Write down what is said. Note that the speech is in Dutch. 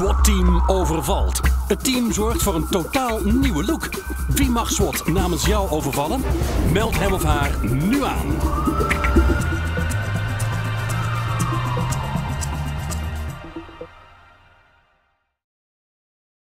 SWAT-team overvalt. Het team zorgt voor een totaal nieuwe look. Wie mag SWAT namens jou overvallen? Meld hem of haar nu aan.